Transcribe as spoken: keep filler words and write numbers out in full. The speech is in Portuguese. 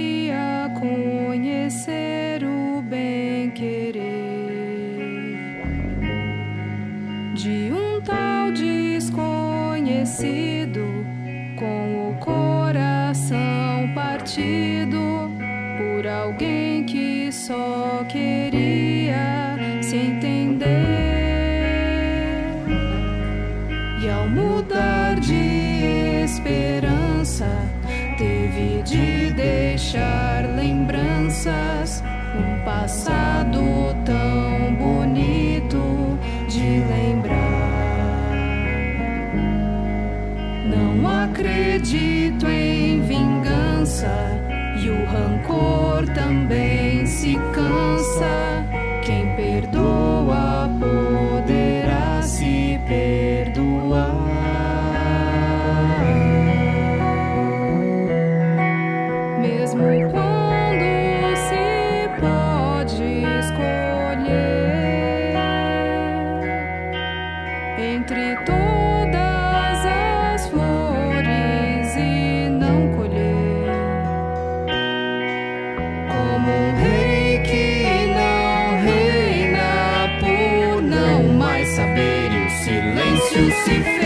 aprendi a conhecer o bem-querer de um tal desconhecido, com o coração partido por alguém que só queria se entender. E ao mudar de esperança, teve de deixar lembranças, um passado tão bonito de lembrar. Não acredito em vingança, e o rancor também se cansa. Quem perdoa poderá se perdoar. Se